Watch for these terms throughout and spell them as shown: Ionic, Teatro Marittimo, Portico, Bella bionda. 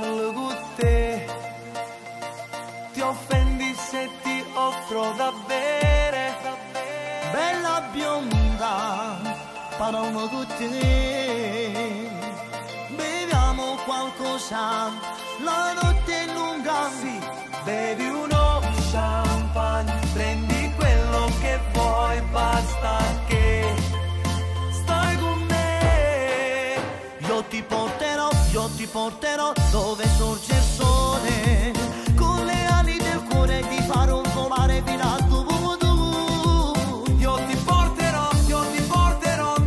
parlo con te, ti offendi se ti offro da bere. Bella bionda, parlo con te, beviamo qualcosa, la notte è lunga, sì, bevi uno champagne, prendi quello che vuoi, basta che stai con me. Io ti porterò dove sorge il sole, con le ali del cuore ti farò volare fino a tu. Io ti porterò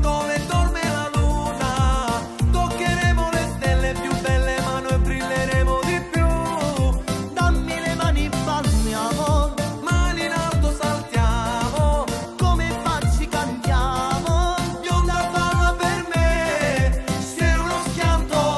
dove dorme la luna, toccheremo le stelle più belle ma noi brilleremo di più. Dammi le mani, balliamo, mani in alto saltiamo, come pazzi cantiamo, bionda balla per me, sei uno schianto.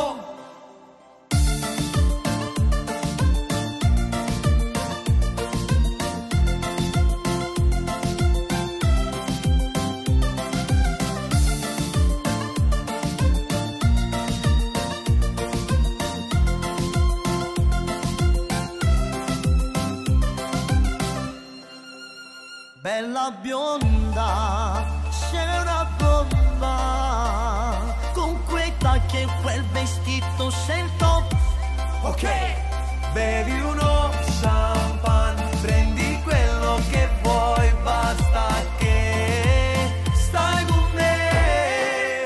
Bella bionda, sei una bomba, con quei tacchi e quel vestito sei il top. Ok, bevi uno champagne, prendi quello che vuoi, basta che stai con me.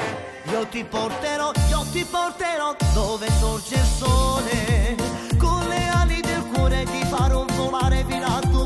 Io ti porterò dove sorge il sole, con le ali del cuore ti farò volare fino a tu.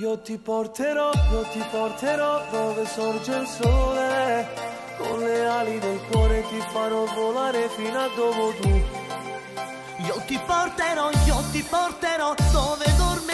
Io ti porterò dove sorge il sole, con le ali del cuore ti farò volare fino a dove tu. Io ti porterò dove dormi.